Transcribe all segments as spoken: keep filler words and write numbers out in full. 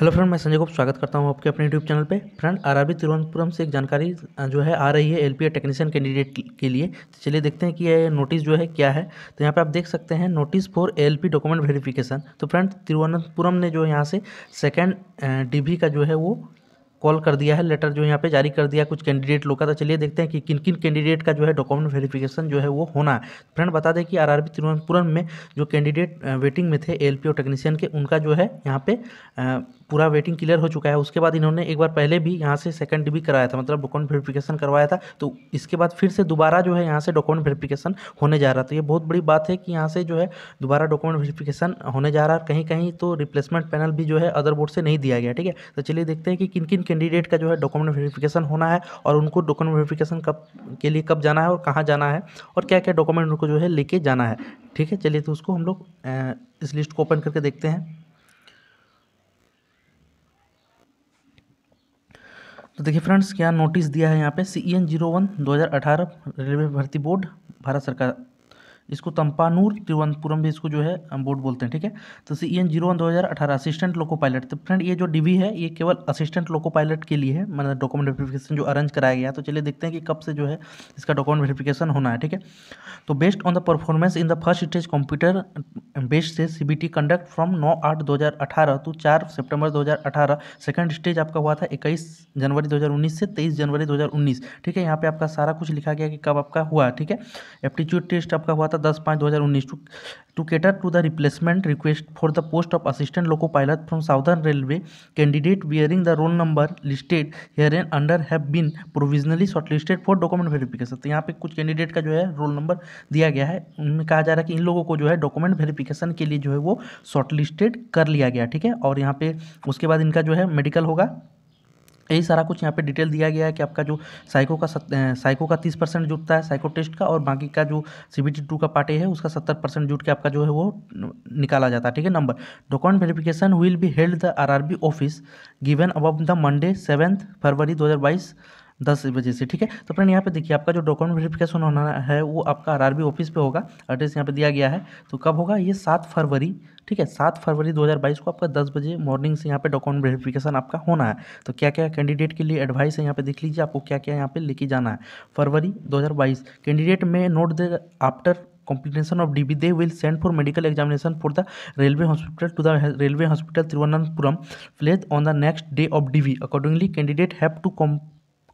Hello friend, मैं संजय को स्वागत करता हूं आपके अपने यूट्यूब चैनल पे। फ्रेंड, आरआरबी तिरुवनंतपुरम से एक जानकारी जो है आ रही है एलपीए टेक्नीशियन कैंडिडेट के लिए। तो चलिए देखते हैं कि ये नोटिस जो है क्या है। तो यहाँ पे आप देख सकते हैं notice for LP document verification. तो फ्रेंड, तिरुवनंतपुरम ने जो यहाँ से सेकेंड डीवी का जो है वो कॉल कर दिया है, लेटर जो यहाँ पे जारी कर दिया कुछ कैंडिडेट लोग का। तो चलिए देखते हैं कि किन किन कैंडिडेट का जो है डॉक्यूमेंट वेरिफिकेशन जो है वो होना है। फ्रेंड, बता दें कि आरआरबी तिरुवनंतपुरम में जो कैंडिडेट वेटिंग में थे एलपीओ टेक्नीशियन के, उनका जो है यहाँ पे पूरा वेटिंग क्लियर हो चुका है। उसके बाद इन्होंने एक बार पहले भी यहाँ से सेकंड डीवी कराया था, मतलब डॉक्यूमेंट वेरिफिकेशन करवाया था। तो इसके बाद फिर से दोबारा जो है यहाँ से डॉक्यूमेंट वेरिफिकेशन होने जा रहा है। तो ये बहुत बड़ी बात है कि यहाँ से जो है दोबारा डॉक्यूमेंट वेरिफिकेशन होने जा रहा है। कहीं कहीं तो रिप्लेसमेंट पैनल भी जो है अदर बोर्ड से नहीं दिया गया, ठीक है। तो चलिए देखते हैं कि किन किन कैंडिडेट का जो है डॉक्यूमेंट वेरिफिकेशन होना है और उनको डॉक्यूमेंट वेरिफिकेशन कब के लिए कब जाना है और कहाँ जाना है और क्या क्या डॉक्यूमेंट उनको जो है लेके जाना है, ठीक है। चलिए तो उसको हम लोग इस लिस्ट को ओपन करके देखते हैं। तो देखिए फ्रेंड्स, क्या नोटिस दिया है यहाँ पे। सी एन जीरो वन दो हज़ार अठारह रेलवे भर्ती बोर्ड भारत सरकार, इसको तंपानूर तिरुवनंतपुरम भी इसको जो है बोर्ड बोलते हैं, ठीक है। तो सी एन जीरो वन दो हज़ार अठारह असिस्टेंट लोको पायलट। तो फ्रेंड, ये जो डीवी है ये केवल असिस्टेंट लोको पायलट के लिए है, मतलब डॉक्यूमेंट वेरिफिकेशन जो अरेंज कराया गया। तो चलिए देखते हैं कि कब से जो है इसका डॉक्यूमेंट वेरिफिकेशन होना है, ठीक है। तो based on the performance in the first stage computer based से C B T conduct from नौ आठ दो हज़ार अठारह टू चार सितंबर दो हज़ार अठारह सेकेंड स्टेज आपका हुआ था इक्कीस जनवरी दो हज़ार उन्नीस से तेईस जनवरी दो हज़ार उन्नीस, ठीक है। यहाँ पे आपका सारा कुछ लिखा गया कि कब आपका हुआ, ठीक है। एप्टीट्यूड टेस्ट आपका हुआ था दस पाँच दो हज़ार उन्नीस two two cater to the replacement request for the post of assistant loco pilot from southern railway candidate wearing the roll number listed here and under have been provisionally shortlisted for document verification. तो यहाँ पे कुछ candidate का जो है roll number दिया गया है, उनमें कहा जा रहा है कि इन लोगों को जो है डॉक्यूमेंट वेरिफिकेशन के लिए जो है वो शॉर्टलिस्टेड कर लिया गया, ठीक है। और यहाँ पे उसके बाद इनका जो है मेडिकल होगा, यही सारा कुछ यहाँ पे डिटेल दिया गया है कि आपका जो साइको का सत, साइको का तीस परसेंट जुटता है साइको टेस्ट का, और बाकी का जो सी बी टी टू का पार्ट ए है उसका सत्तर परसेंट जुट के आपका जो है वो निकाला जाता है, ठीक है। Number document verification will be held the RRB office given above the Monday seventh February दो हज़ार बाईस दस बजे से, ठीक है। तो फ्रेंड, यहाँ पे देखिए आपका जो डॉक्यूमेंट वेरिफिकेशन होना है वो आपका आरआरबी ऑफिस पे होगा। एड्रेस यहाँ पे दिया गया है। तो कब होगा ये, सात फरवरी, ठीक है, सात फरवरी दो हज़ार बाईस को आपका दस बजे मॉर्निंग से यहाँ पे डॉक्यूमेंट वेरिफिकेशन आपका होना है। तो क्या क्या कैंडिडेट के लिए एडवाइस है यहाँ पे देख लीजिए, आपको क्या क्या यहाँ पे लेके जाना है। फरवरी दो हज़ार बाईस कैंडिडेट में note the after completion of D V they will send for medical examination for the railway hospital to the railway hospital Tirunelveli placed on the next day of D V accordingly candidate have to come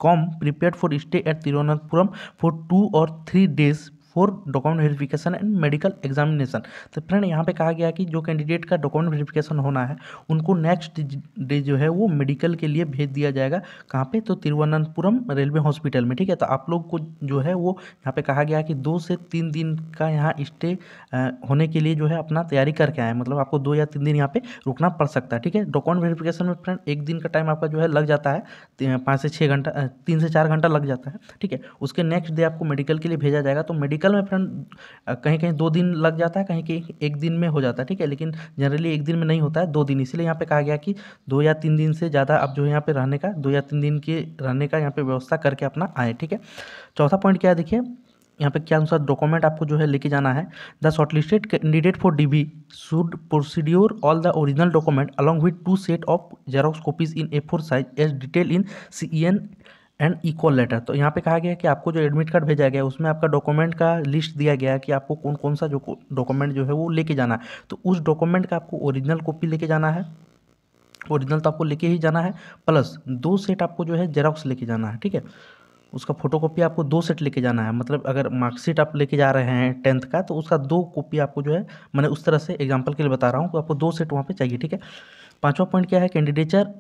come prepared for stay at Tirunelveli for two or three days for document verification and medical examination. तो friend, यहाँ पे कहा गया कि जो candidate का document verification होना है उनको नेक्स्ट डे जो है वो मेडिकल के लिए भेज दिया जाएगा। कहाँ पे, तो तिरुवनंतपुरम रेलवे हॉस्पिटल में, ठीक है। तो आप लोग को जो है वो यहाँ पे कहा गया कि दो से तीन दिन का यहाँ स्टे होने के लिए जो है अपना तैयारी करके आए, मतलब आपको दो या तीन दिन यहाँ पर रुकना पड़ सकता है, ठीक है। डॉक्यूमेंट वेरिफिकेशन में फ्रेंड एक दिन का टाइम आपका जो है लग जाता है, पाँच से छः घंटा तीन से चार घंटा लग जाता है, ठीक है। उसके नेक्स्ट डे आपको मेडिकल के लिए भेजा जाएगा। तो मेडिकल में फ्रेंड कहीं कहीं दो दिन लग जाता है, कहीं कहीं एक दिन में हो जाता है, ठीक है। लेकिन जनरली एक दिन में नहीं होता है, दो दिन, इसलिए यहाँ पे कहा गया कि दो या तीन दिन से ज़्यादा आप जो यहाँ पे रहने का दो या तीन दिन के रहने का यहाँ पे व्यवस्था करके अपना आए, ठीक है। चौथा पॉइंट क्या है, देखिए यहाँ पे क्या अनुसार डॉक्यूमेंट आपको जो है लेके जाना है। The shortlisted candidate for DV should procedure all the original document along with two set of xerox copies in A four size as detail in CN and equal letter. तो यहाँ पे कहा गया है कि आपको जो एडमिट कार्ड भेजा गया है उसमें आपका डॉक्यूमेंट का लिस्ट दिया गया है कि आपको कौन कौन सा जो डॉक्यूमेंट जो है वो लेके जाना है। तो उस डॉक्यूमेंट का आपको ओरिजिनल कॉपी लेके जाना है, ओरिजिनल तो आपको लेके ही जाना है, प्लस दो सेट आपको जो है जेरोक्स लेके जाना है, ठीक है। उसका फोटोकॉपी आपको दो सेट लेके जाना है, मतलब अगर मार्कशीट आप लेके जा रहे हैं टेंथ का तो उसका दो कॉपी आपको जो है, मैंने उस तरह से एग्जाम्पल के लिए बता रहा हूँ, तो आपको दो सेट वहाँ पर चाहिए, ठीक है। पाँचवा पॉइंट क्या है, candidature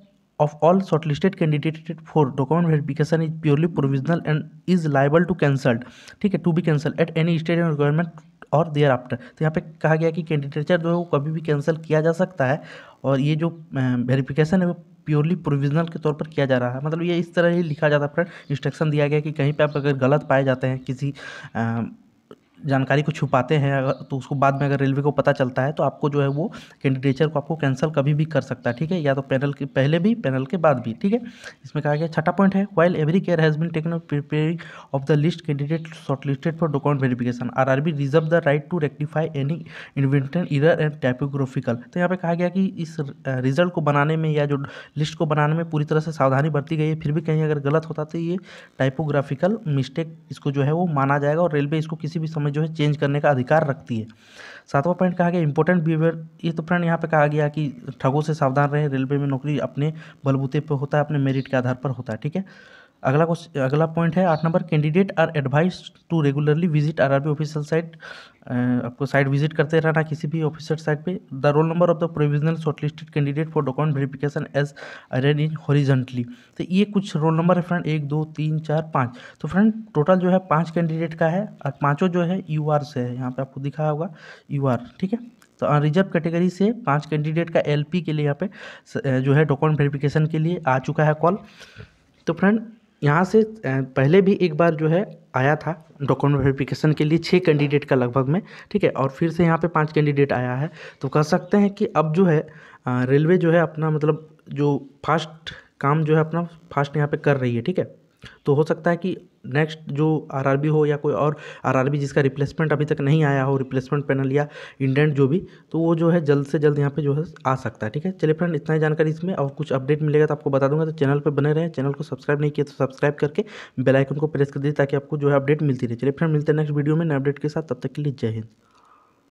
of all shortlisted candidate for document verification is purely provisional and is liable to cancelled, ठीक है, to be cancelled at any stage and requirement or thereafter। तो यहाँ पे कहा गया कि कैंडिडेचर जो है वो कभी भी कैंसिल किया जा सकता है, और ये जो वेरिफिकेशन है वो प्योरली प्रोविजनल के तौर पर किया जा रहा है, मतलब ये इस तरह ही लिखा जाता है। फ्रेंड, इंस्ट्रक्शन दिया गया कि कहीं पे आप अगर गलत पाए जाते हैं किसी आ, जानकारी को छुपाते हैं अगर, तो उसको बाद में अगर रेलवे को पता चलता है तो आपको जो है वो कैंडिडेचर को आपको कैंसिल कभी भी कर सकता है, ठीक है, या तो पैनल के पहले भी पैनल के बाद भी, ठीक है। इसमें कहा गया छठा पॉइंट है, while every care has been taken preparing of the list candidate short listed for document verification, R R B reserve the right to rectify any invented error and typographical. तो यहाँ पर कहा गया कि इस रिजल्ट को बनाने में या जो लिस्ट को बनाने में पूरी तरह से सावधानी बरती गई है, फिर भी कहीं अगर गलत होता तो ये टाइपोग्राफिकल मिस्टेक इसको जो है वो माना जाएगा और रेलवे इसको किसी भी समय जो है चेंज करने का अधिकार रखती है। सातवां पॉइंट कहा गया इंपॉर्टेंट बिहेवियर, ये तो फ्रेंड यहाँ पे कहा गया कि ठगों से सावधान रहें, रेलवे में नौकरी अपने बलबूते पे होता है, अपने मेरिट के आधार पर होता है, ठीक है। अगला क्वेश्चन अगला पॉइंट है आठ number, candidate are advise to regularly visit R R B official site, आपको साइट विजिट करते रहना किसी भी ऑफिशियल साइट पे। The roll number of the provisional shortlisted candidate for document verification as arrange in horizontally. तो ये कुछ roll number है फ्रेंड, एक दो तीन चार पाँच, तो फ्रेंड टोटल जो है पाँच कैंडिडेट का है और पाँचों जो है यू आर से है, यहाँ पर आपको दिखा होगा यू आर, ठीक है। तो अनरिजर्व कैटेगरी से पाँच कैंडिडेट का एल पी के लिए यहाँ पे जो है डॉक्यूमेंट वेरिफिकेशन के लिए आ चुका है कॉल। तो फ्रेंड यहाँ से पहले भी एक बार जो है आया था डॉक्यूमेंट वेरिफिकेशन के लिए छः कैंडिडेट का लगभग में, ठीक है, और फिर से यहाँ पे पांच कैंडिडेट आया है। तो कह सकते हैं कि अब जो है रेलवे जो है अपना मतलब जो फास्ट काम जो है अपना फास्ट यहाँ पे कर रही है, ठीक है। तो हो सकता है कि नेक्स्ट जो आरआरबी हो या कोई और आरआरबी जिसका रिप्लेसमेंट अभी तक नहीं आया हो, रिप्लेसमेंट पैनल या इंडेंट जो भी, तो वो जो है जल्द से जल्द यहाँ पे जो है आ सकता है, ठीक है। चलिए फ्रेंड इतना ही जानकारी इसमें, और कुछ अपडेट मिलेगा तो आपको बता दूंगा, तो चैनल पे बने रहें। चैनल को सब्सक्राइब नहीं किया तो सब्सक्राइब करके बेल आइकन को प्रेस कर दीजिए ताकि आपको जो है अपडेट मिलती रहे। चलिए फ्रेंड मिलते हैं नेक्स्ट वीडियो में नए अपडेट के साथ, तब तक के लिए जय हिंद।